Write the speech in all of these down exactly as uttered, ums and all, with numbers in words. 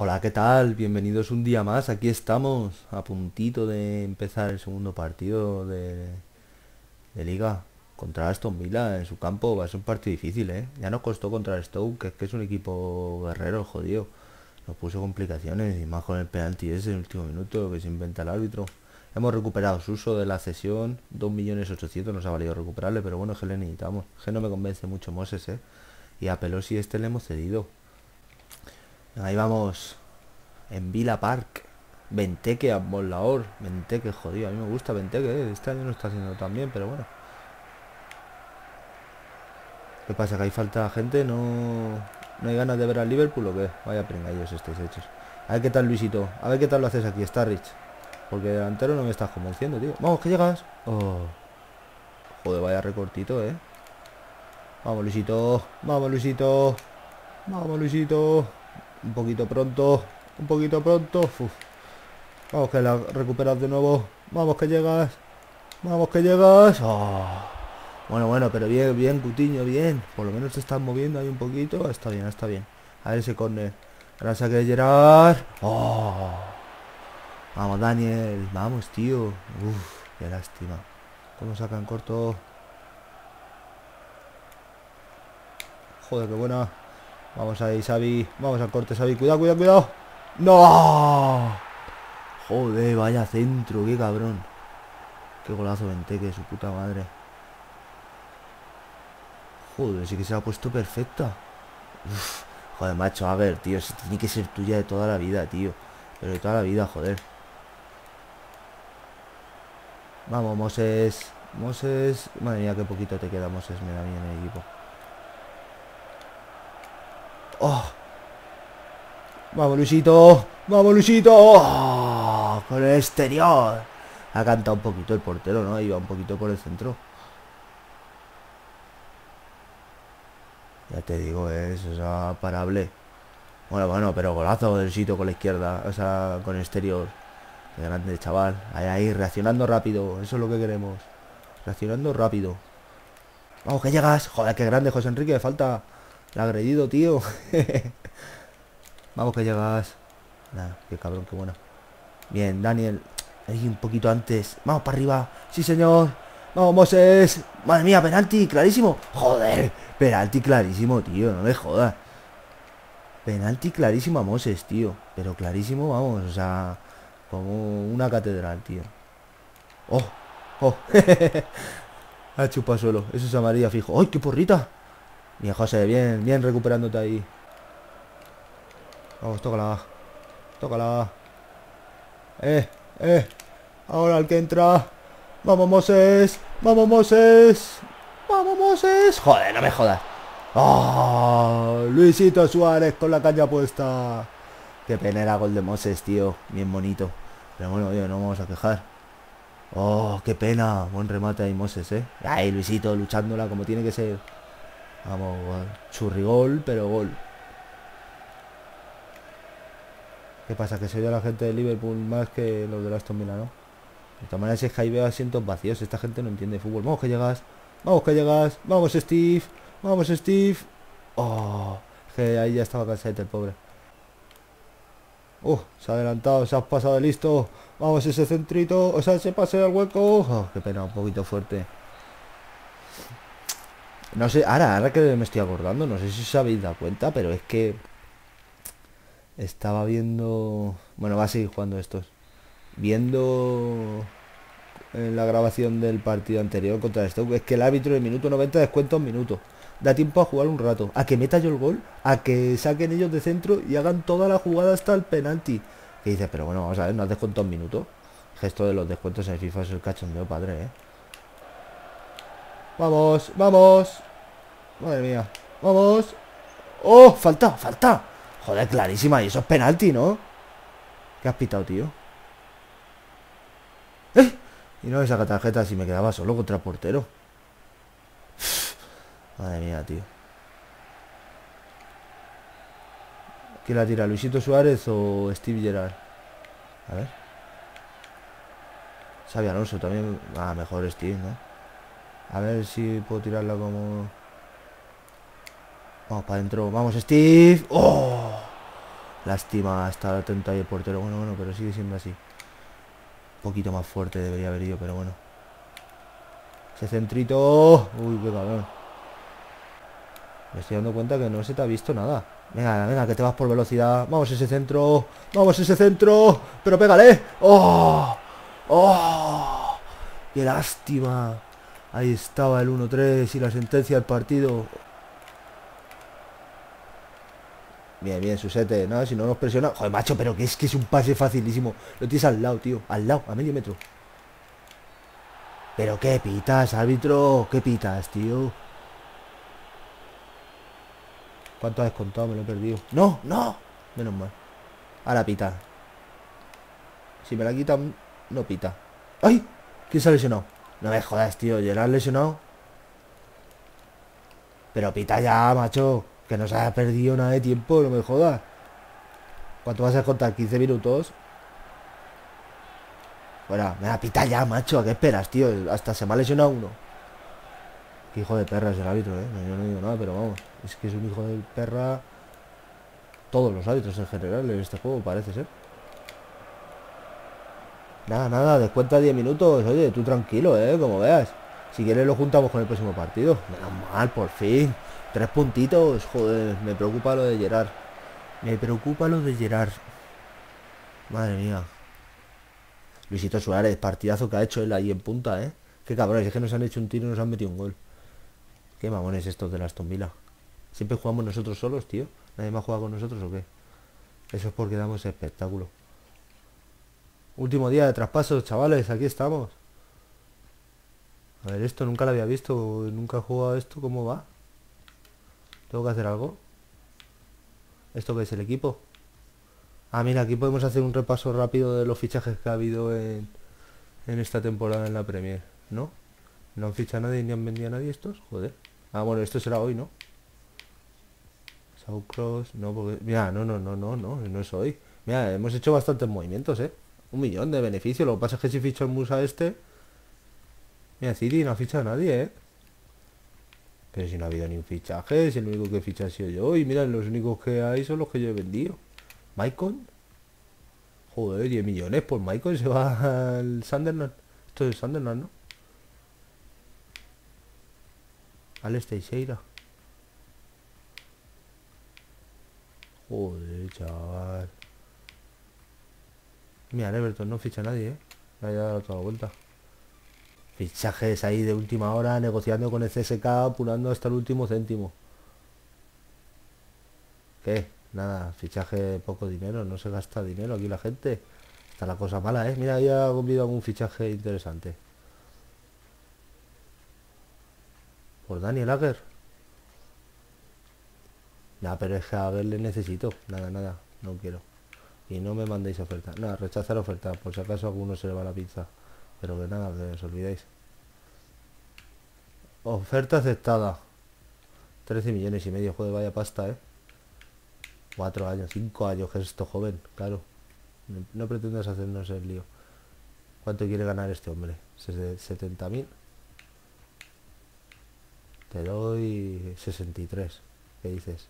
Hola, ¿qué tal? Bienvenidos un día más. Aquí estamos, a puntito de empezar el segundo partido de, de Liga contra Aston Villa en su campo. Va a ser un partido difícil, ¿eh? Ya nos costó contra el Stoke, que es que es un equipo guerrero, jodido. Nos puso complicaciones, y más con el penalti ese en el último minuto que se inventa el árbitro. Hemos recuperado Suso de la cesión, dos millones ochocientos, nos ha valido recuperarle, pero bueno, es que le necesitamos. Es que no me convence mucho Moses, ¿eh? Y a Pelosi este le hemos cedido. Ahí vamos, en Villa Park. Benteke a Bolaor. Benteke, jodido, a mí me gusta Benteke. Este año no está haciendo tan bien, pero bueno. ¿Qué pasa? ¿Que ahí falta gente? ¿No, no hay ganas de ver al Liverpool o qué? Vaya pringallos estáis hechos. A ver qué tal, Luisito. A ver qué tal lo haces aquí, Starris. Porque delantero no me estás convenciendo, tío. Vamos, que llegas. Oh. Joder, vaya recortito, eh. Vamos, Luisito. Vamos, Luisito. Vamos, Luisito. Un poquito pronto. Un poquito pronto. Uf. Vamos, que la recuperas de nuevo. Vamos, que llegas. Vamos, que llegas. Oh. Bueno, bueno, pero bien, bien, Coutinho, bien. Por lo menos se están moviendo ahí un poquito. Está bien, está bien. A ver ese córner. Ahora saque de Gerrard. Oh. Vamos, Daniel. Vamos, tío. Uf, qué lástima. ¿Cómo sacan corto? Joder, qué buena. Vamos ahí, Xavi. Vamos al corte, Xavi. Cuidado, cuidado, cuidado. ¡No! Joder, vaya centro. Qué cabrón. Qué golazo Benteke, su puta madre. Joder, sí que se la ha puesto perfecta. Uf. Joder, macho, a ver, tío. Eso tiene que ser tuya de toda la vida, tío. Pero de toda la vida, joder. Vamos, Moses. Moses. Madre mía, qué poquito te queda, Moses. Me da bien el equipo. Oh. Vamos, Luisito. Vamos, Luisito. Oh. Con el exterior. Ha cantado un poquito el portero, ¿no? Iba un poquito por el centro. Ya te digo, ¿eh? Eso es parable. Bueno, bueno, pero golazo del Luisito con la izquierda. O sea, con el exterior. Qué grande el chaval. Ahí, ahí, reaccionando rápido. Eso es lo que queremos. Reaccionando rápido. Vamos, que llegas. Joder, qué grande José Enrique. Me falta... La ha agredido, tío. Vamos, que llegas. Nah, qué cabrón, qué buena. Bien, Daniel. Ahí un poquito antes. Vamos para arriba. Sí, señor. Vamos, Moses. Madre mía, penalti, clarísimo. Joder, penalti clarísimo, tío. No me jodas. Penalti clarísimo a Moses, tío. Pero clarísimo, vamos, o sea, como una catedral, tío. Oh, oh. Ha chupado suelo. Eso es amarilla, fijo. ¡Ay, qué porrita! Bien, José, bien, bien recuperándote ahí. Vamos, tócala. Tócala. Eh, eh. Ahora el que entra. Vamos, Moses. Vamos, Moses. Vamos, Moses. Joder, no me jodas. ¡Oh! Luisito Suárez con la caña puesta. Qué pena era gol de Moses, tío. Bien bonito. Pero bueno, yo no vamos a quejar. ¡Oh, qué pena! Buen remate ahí, Moses, eh. Ahí, Luisito, luchándola como tiene que ser. Vamos, churrigol, pero gol. ¿Qué pasa? Que se oye a la gente de Liverpool más que los de Aston Villa, ¿no? De todas maneras es que ahí veo asientos vacíos. Esta gente no entiende fútbol. Vamos, que llegas. Vamos, que llegas. Vamos, Steve. Vamos, Steve. Oh, que ahí ya estaba cansado el pobre. Uh, se ha adelantado, se ha pasado de listo. Vamos, ese centrito. O sea, ese paseo al hueco. Oh, qué pena, un poquito fuerte. No sé, ahora, ahora que me estoy acordando, no sé si os habéis dado cuenta, pero es que estaba viendo... Bueno, va a seguir jugando estos. Viendo en la grabación del partido anterior contra el Stoke, es que el árbitro del minuto noventa descuenta un minuto. Da tiempo a jugar un rato, a que meta yo el gol, a que saquen ellos de centro y hagan toda la jugada hasta el penalti. Que dices, pero bueno, vamos a ver, no has descontado un minuto. El gesto de los descuentos en FIFA es el cachondeo, padre, eh. Vamos, vamos. Madre mía, vamos. Oh, falta, falta. Joder, clarísima, y eso es penalti, ¿no? ¿Qué has pitado, tío? ¿Eh? Y no me saca tarjeta si me quedaba solo contra portero. Madre mía, tío. ¿Quién la tira? ¿Luisito Suárez o Steve Gerrard? A ver. Xabi Alonso también. Ah, mejor Steve, ¿no? A ver si puedo tirarla como... Vamos para adentro. Vamos, Steve. ¡Oh! Lástima estar atento ahí el portero. Bueno, bueno, pero sigue siendo así. Un poquito más fuerte debería haber ido, pero bueno. Ese centrito. Uy, qué cabrón. Me estoy dando cuenta que no se te ha visto nada. Venga, venga, que te vas por velocidad. Vamos ese centro. Vamos ese centro. Pero pégale. ¡Oh! ¡Oh! ¡Qué lástima! Ahí estaba el uno tres y la sentencia del partido. Bien, bien, Susete, ¿no? Si no nos presiona. Joder, macho, pero que es que es un pase facilísimo. Lo tienes al lado, tío, al lado, a medio metro. Pero qué pitas, árbitro. Qué pitas, tío. ¿Cuánto ha descontado? Me lo he perdido. ¡No! ¡No! Menos mal. Ahora pita. Si me la quitan, no pita. ¡Ay! ¿Quién se ha lesionado? No me jodas, tío. ¿Gerrard lesionado? Pero pita ya, macho. Que no se haya perdido nada de tiempo, no me jodas. ¿Cuánto vas a contar? ¿quince minutos? Bueno, me la pita ya, macho. ¿A qué esperas, tío? Hasta se me ha lesionado uno. Qué hijo de perra es el árbitro, ¿eh? Yo no digo nada, pero vamos. Es que es un hijo de perra. Todos los árbitros en general en este juego, parece ser. Nada, nada, descuenta diez minutos. Oye, tú tranquilo, ¿eh? Como veas. Si quieres lo juntamos con el próximo partido. Menos mal, por fin. Tres puntitos, joder, me preocupa lo de Gerrard. Me preocupa lo de Gerrard. Madre mía. Luisito Suárez, partidazo que ha hecho él ahí en punta, ¿eh? Qué cabrones, es que nos han hecho un tiro y nos han metido un gol. Qué mamones estos de la Aston Villa. Siempre jugamos nosotros solos, tío. ¿Nadie más juega con nosotros o qué? Eso es porque damos espectáculo. Último día de traspasos, chavales, aquí estamos. A ver, esto nunca lo había visto, nunca he jugado esto, ¿cómo va? ¿Tengo que hacer algo? ¿Esto qué es el equipo? Ah, mira, aquí podemos hacer un repaso rápido de los fichajes que ha habido en, en esta temporada en la Premier, ¿no? ¿No han fichado a nadie ni han vendido a nadie estos? Joder. Ah, bueno, esto será hoy, ¿no? South Cross, no, porque... Mira, no, no, no, no, no, no es hoy. Mira, hemos hecho bastantes movimientos, ¿eh? Un millón de beneficios. Lo que pasa es que si ficho el Musa este... Mira, City no ha fichado a nadie, ¿eh? Pero si no ha habido ni un fichaje, si el único que ficha ha sido yo. Y mira, los únicos que hay son los que yo he vendido. Maicon. Joder, diez millones. Pues Maicon se va al Sunderland. Esto es el Sunderland, ¿no? Al este Sheira. Joder, chaval. Mira, el Everton no ficha a nadie, ¿eh? Me ha dado toda la vuelta. Fichajes ahí de última hora, negociando con el C S K, apurando hasta el último céntimo. ¿Qué? Nada, fichaje, poco dinero, no se gasta dinero aquí la gente. Está la cosa mala, ¿eh? Mira, ya ha habido algún fichaje interesante. Por Daniel Agger. Nada, pero es que a ver, le necesito. Nada, nada, no quiero. Y no me mandéis oferta. Nada, rechazar oferta, por si acaso a alguno se le va la pinza. Pero que nada, que os olvidéis. Oferta aceptada. trece millones y medio, joder, vaya pasta, ¿eh? cuatro años, cinco años, que es esto joven, claro. No pretendas hacernos el lío. ¿Cuánto quiere ganar este hombre? setenta mil. Te doy sesenta y tres. ¿Qué dices?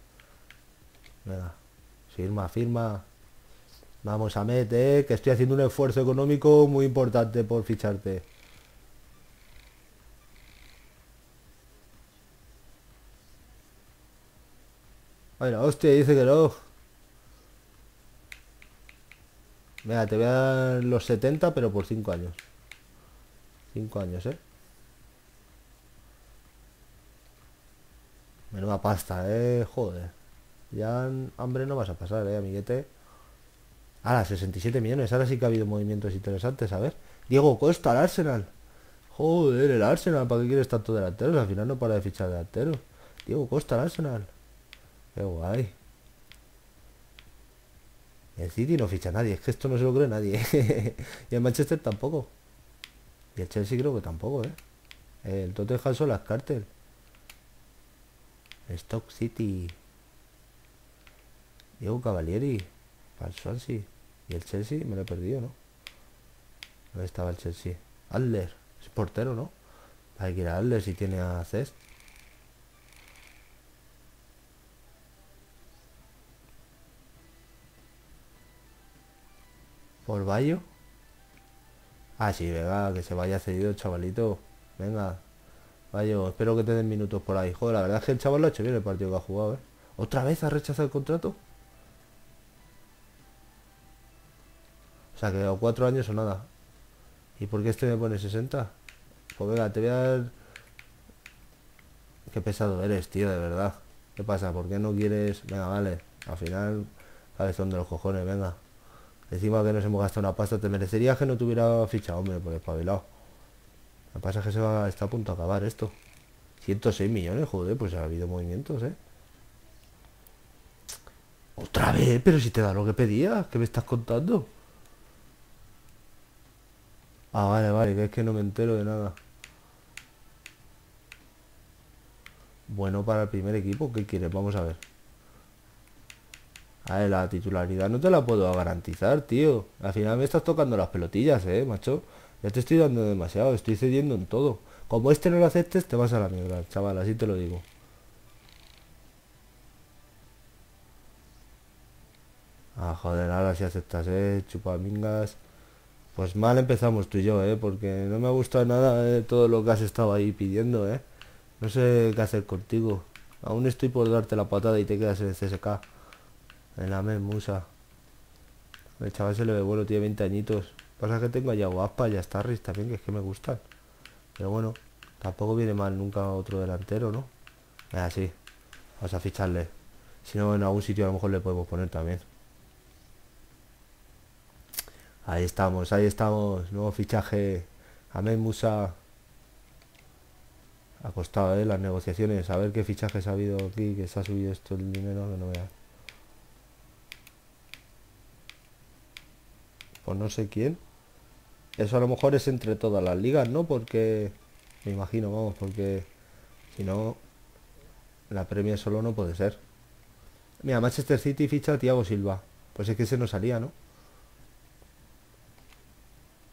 Venga, firma, firma. Vamos a meter, que estoy haciendo un esfuerzo económico muy importante por ficharte. Ay, la hostia, dice que no. Mira, te voy a dar los setenta, pero por cinco años. cinco años, ¿eh? Menuda pasta, ¿eh? Joder. Ya hambre no vas a pasar, ¿eh, amiguete? Ahora, sesenta y siete millones, ahora sí que ha habido movimientos interesantes, a ver. Diego Costa, al Arsenal. Joder, el Arsenal, ¿para qué quieres tanto delanteros? Al final no para de fichar delanteros. Diego Costa, al Arsenal. Qué guay. El City no ficha a nadie, es que esto no se lo cree nadie. Y el Manchester tampoco. Y el Chelsea creo que tampoco, ¿eh? El Tottenham son las cartel. Stoke City. Diego Cavalieri. Para el Swansea. Y el Chelsea me lo he perdido, ¿no? ¿Dónde estaba el Chelsea? Adler. Es portero, ¿no? Hay que ir a Adler si tiene a Cest. por Bayo. Ah, sí, venga, que se vaya cedido el chavalito. Venga, Bayo, espero que te den minutos por ahí. Joder, la verdad es que el chaval lo ha hecho bien el partido que ha jugado, ¿eh? ¿Otra vez ha rechazado el contrato? O sea, que o cuatro años o nada. ¿Y por qué este me pone sesenta? Pues venga, te voy a dar... Qué pesado eres, tío, de verdad. ¿Qué pasa? ¿Por qué no quieres...? Venga, vale. Al final... cabezón de los cojones, venga. Encima que nos hemos gastado una pasta. Te merecería que no te hubiera fichado, hombre, por espabilado. Lo que pasa es que se va, está a punto de acabar esto. ciento seis millones, joder, pues ha habido movimientos, ¿eh? Otra vez, pero si te da lo que pedías. ¿Qué me estás contando? Ah, vale, vale, que es que no me entero de nada. Bueno, para el primer equipo, ¿qué quieres? Vamos a ver. A ver, la titularidad no te la puedo garantizar, tío. Al final me estás tocando las pelotillas, eh, macho. Ya te estoy dando demasiado, estoy cediendo en todo. Como este no lo aceptes, te vas a la mierda, chaval, así te lo digo. Ah, joder, ahora sí aceptas, eh, chupamingas. Pues mal empezamos tú y yo, eh, porque no me ha gustado nada de todo lo que has estado ahí pidiendo, eh. No sé qué hacer contigo. Aún estoy por darte la patada y te quedas en el C S K. En la M E S, Musa. El chaval se le ve bueno, tiene veinte añitos. Pasa que tengo a Iago Aspas y a Starris también, que es que me gustan. Pero bueno, tampoco viene mal nunca otro delantero, ¿no? Ah, sí. Vamos a ficharle. Si no, en algún sitio a lo mejor le podemos poner también. Ahí estamos, ahí estamos. Nuevo fichaje. A M E S, Musa. Ha costado, ¿eh? Las negociaciones. A ver qué fichajes ha habido aquí, que se ha subido esto el dinero, que no veas. Pues no sé quién. Eso a lo mejor es entre todas las ligas, ¿no? Porque... me imagino, vamos, porque... si no... la Premier solo no puede ser. Mira, Manchester City ficha a Thiago Silva. Pues es que ese no salía, ¿no?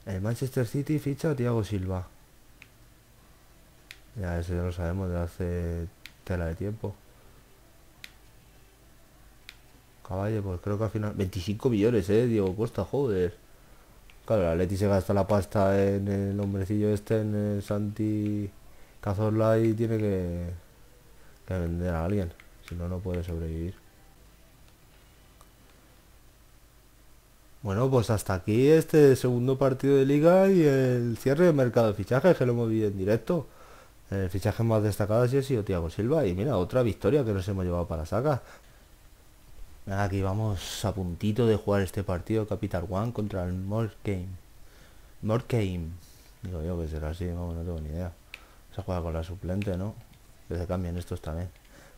El Manchester City ficha a Thiago Silva. Ya, eso ya lo sabemos de hace tela de tiempo. Caballo, pues creo que al final... veinticinco millones, eh, Diego Costa, joder. Claro, el Atleti se gasta la pasta en el hombrecillo este, en el Santi Cazorla, y tiene que, que vender a alguien. Si no, no puede sobrevivir. Bueno, pues hasta aquí este segundo partido de liga y el cierre de mercado de fichajes, que lo hemos vivido en directo. El fichaje más destacado sí ha sido Thiago Silva. Y mira, otra victoria que nos hemos llevado para saca. Aquí vamos a puntito de jugar este partido. Capital One contra el Morecambe. Morecambe. Digo yo que será así, vamos, no tengo ni idea. Se juega con la suplente, ¿no? Que se cambien estos también.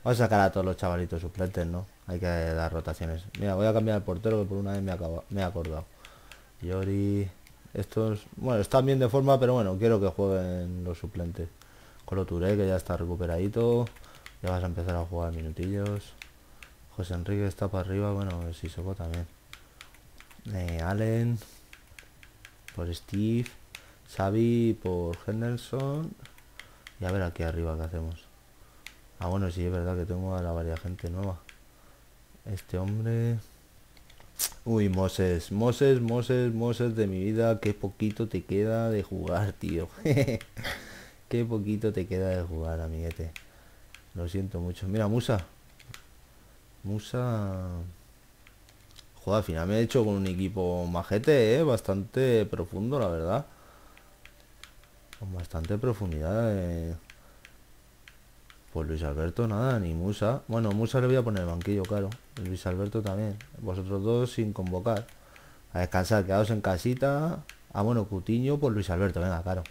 Vamos a sacar a todos los chavalitos suplentes, ¿no? Hay que dar rotaciones. Mira, voy a cambiar el portero, que por una vez me, acabo, me he acordado. Yori. Estos, bueno, están bien de forma, pero bueno, quiero que jueguen los suplentes. Kolo Touré, que ya está recuperadito. Ya vas a empezar a jugar minutillos. José Enrique está para arriba. Bueno, Sissoko también. Eh, Allen. Por Steve. Xavi por Henderson. Y a ver aquí arriba qué hacemos. Ah, bueno, sí, es verdad que tengo a la varias gente nueva. Este hombre... Uy, Moses. Moses, Moses, Moses de mi vida. Qué poquito te queda de jugar, tío. Qué poquito te queda de jugar, amiguete. Lo siento mucho. Mira, Musa. Musa... Joder, al final me he hecho con un equipo majete, ¿eh? Bastante profundo, la verdad. Con bastante profundidad. Eh. Pues Luis Alberto, nada, ni Musa. Bueno, Musa le voy a poner el banquillo, claro. Luis Alberto también. Vosotros dos sin convocar. A descansar, quedaos en casita. Ah, bueno, Coutinho por Luis Alberto, venga, claro.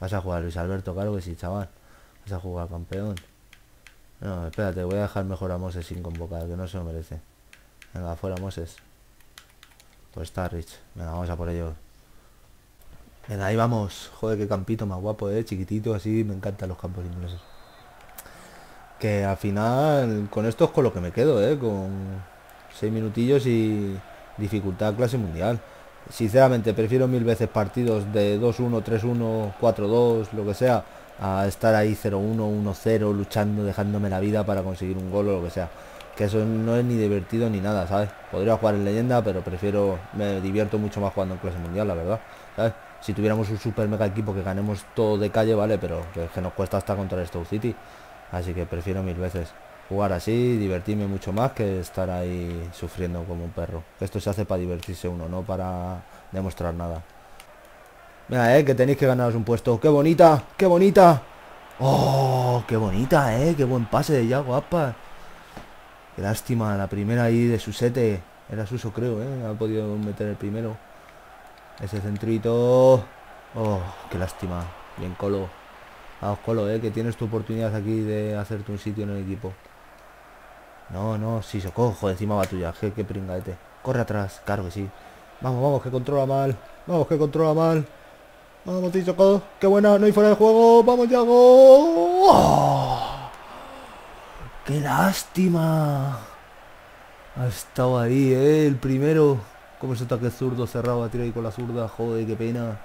Vas a jugar Luis Alberto, claro que sí, chaval. Vas a jugar campeón. No, espérate, voy a dejar mejor a Moses sin convocar, que no se lo merece. Venga, fuera Moses. Pues está Rich. Venga, vamos a por ello. Venga, ahí vamos. Joder, qué campito más guapo, eh, chiquitito, así, me encantan los campos ingleses. Que al final, con esto es con lo que me quedo, eh, con seis minutillos y dificultad clase mundial. Sinceramente prefiero mil veces partidos de dos uno, tres uno, cuatro dos, lo que sea, a estar ahí cero uno, uno cero, luchando, dejándome la vida para conseguir un gol o lo que sea. que eso no es ni divertido ni nada, ¿sabes? Podría jugar en leyenda, pero prefiero, me divierto mucho más jugando en clase mundial, la verdad, ¿sabes? Si tuviéramos un super mega equipo que ganemos todo de calle, vale, pero que, que nos cuesta hasta contra el Stoke City, así que prefiero mil veces jugar así, divertirme mucho más que estar ahí sufriendo como un perro. Esto se hace para divertirse uno, no para demostrar nada. Mira, eh, que tenéis que ganaros un puesto. ¡Qué bonita! ¡Qué bonita! ¡Oh! ¡Qué bonita, eh! ¡Qué buen pase de Iago Aspas! ¡Qué lástima! La primera ahí de Susete. Era Suso, creo, eh. Ha podido meter el primero. Ese centrito. ¡Oh! ¡Qué lástima! Bien, Colo. Vamos, Colo, eh, que tienes tu oportunidad aquí de hacerte un sitio en el equipo. No, no, sí, se cojo, encima va tuya. ¡Qué, qué pringadete! ¡Corre atrás! ¡Claro que sí! ¡Vamos, vamos, que controla mal! ¡Vamos, que controla mal! Vamos, Tizoco, qué buena, no hay fuera de juego. Vamos, Iago. ¡Oh! Qué lástima. Ha estado ahí, eh, el primero. Como ese ataque zurdo cerrado, tira ahí con la zurda. Joder, qué pena.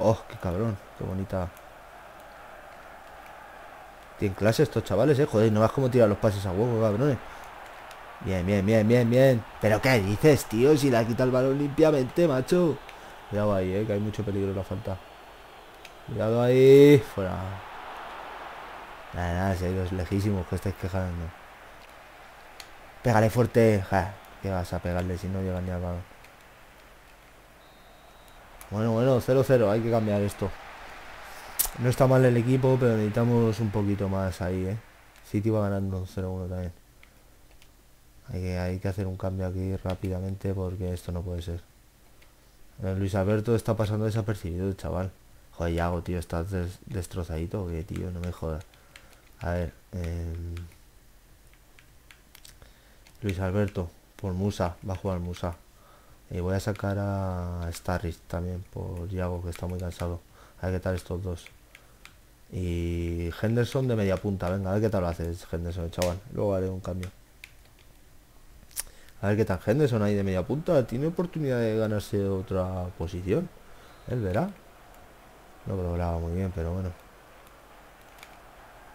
Oh, qué cabrón, qué bonita. Tienen clase estos chavales, eh. Joder, no vas como tirar los pases a huevo, cabrones. Bien, bien, bien, bien, bien. Pero qué dices, tío, si la quita el balón limpiamente, macho. Cuidado ahí, eh, que hay mucho peligro en la falta. Cuidado ahí. Fuera. Nada, nada, si hay dos lejísimos que estáis quejando. Pégale fuerte. Ja, ¿qué vas a pegarle si no llega ni al balón? Bueno, bueno, cero cero. Hay que cambiar esto. No está mal el equipo, pero necesitamos un poquito más ahí, eh. City va ganando cero uno también. Hay que, hay que hacer un cambio aquí rápidamente porque esto no puede ser. Luis Alberto está pasando desapercibido, chaval. Joder, Iago, tío, estás des destrozadito, que tío, no me jodas. A ver, eh... Luis Alberto, por Musa, va a jugar Musa. Y voy a sacar a Starris también, por Iago, que está muy cansado. A ver qué tal estos dos. Y Henderson de media punta, venga, a ver qué tal lo haces, Henderson, chaval. Luego haré un cambio. A ver qué tan Henderson ahí de media punta. Tiene oportunidad de ganarse otra posición. Él verá. No programa muy bien, pero bueno.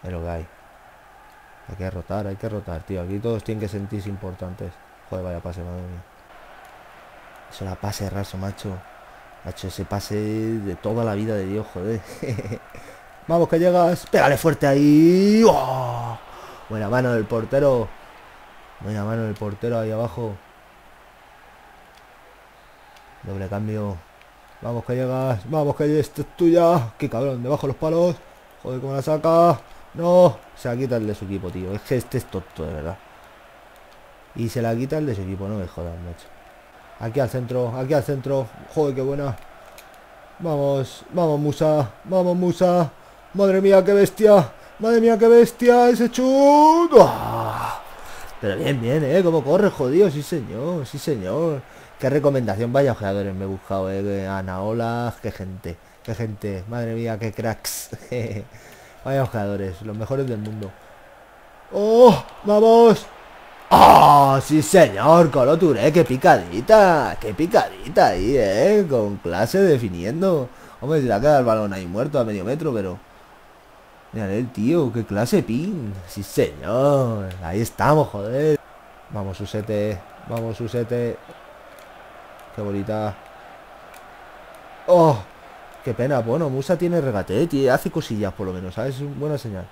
Es lo que hay. Hay que rotar, hay que rotar, tío. Aquí todos tienen que sentirse importantes. Joder, vaya pase, madre mía. Eso la pase raso, macho. Macho, ese pase de toda la vida de Dios, joder. Vamos, que llegas. Pégale fuerte ahí. ¡Oh! Buena mano del portero. Buena mano el portero ahí abajo. Doble cambio. Vamos que llegas. Vamos que esto es tuya. Qué cabrón, debajo los palos. Joder, cómo la saca. No. Se la quita el de su equipo, tío. Es que este es tonto, de verdad. Y se la quita el de su equipo. No me jodas, macho. Aquí al centro. Aquí al centro. Joder, qué buena. Vamos. Vamos, Musa. Vamos, Musa. Madre mía, qué bestia. Madre mía, qué bestia. Ese chut. ¡Uah! Pero bien, bien, ¿eh? Como corre, jodido, sí señor, sí señor. Qué recomendación, vaya ojeadores me he buscado, ¿eh? Anaolas, qué gente, qué gente, madre mía, qué cracks. Vaya ojeadores, los mejores del mundo. ¡Oh! ¡Vamos! ¡Oh! ¡Sí señor! Kolo Touré, qué picadita, qué picadita ahí, ¿eh? Con clase definiendo. Hombre, se le ha quedado el balón ahí muerto a medio metro, pero... Mirad el tío, qué clase pin. Sí señor, ahí estamos, joder. Vamos, Susete. Vamos, Susete. Qué bonita. Oh, qué pena. Bueno, Musa tiene regate, tío. Hace cosillas por lo menos, ¿sabes? Es una buena señal.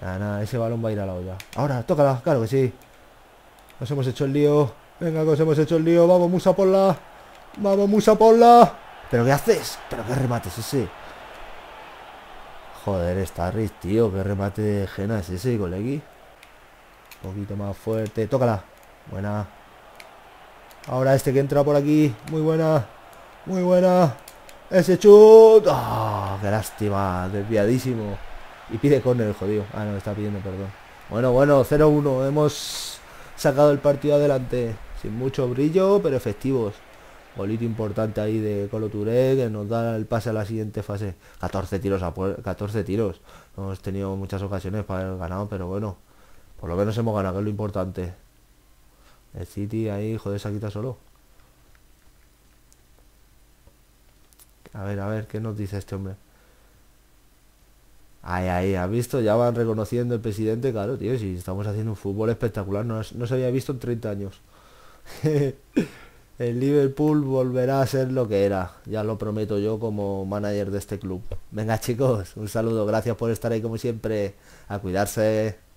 Nada, nada, ese balón va a ir a la olla. Ahora, tócala, claro que sí. Nos hemos hecho el lío. Venga, nos hemos hecho el lío. Vamos, Musa, ponla. Vamos, Musa, ponla. ¿Pero qué haces? ¿Pero qué remates ese? Joder, Starris, tío, qué remate de Jena es ese, colegi. Un poquito más fuerte, tócala. Buena. Ahora este que entra por aquí, muy buena. Muy buena. Ese chut. ¡Oh, qué lástima! Desviadísimo. Y pide córner, jodido. Ah, no, está pidiendo perdón. Bueno, bueno, cero uno. Hemos sacado el partido adelante. Sin mucho brillo, pero efectivos. Golito importante ahí de Kolo Touré, que nos da el pase a la siguiente fase. catorce tiros a catorce tiros. No hemos tenido muchas ocasiones para haber ganado, pero bueno, por lo menos hemos ganado, que es lo importante. El City ahí, joder, se quita solo. A ver, a ver, ¿qué nos dice este hombre? Ahí, ahí, ¿has visto? Ya van reconociendo el presidente. Claro, tío, si estamos haciendo un fútbol espectacular. No, no se había visto en treinta años. El Liverpool volverá a ser lo que era. Ya lo prometo yo como manager de este club. Venga, chicos, un saludo. Gracias por estar ahí como siempre. A cuidarse.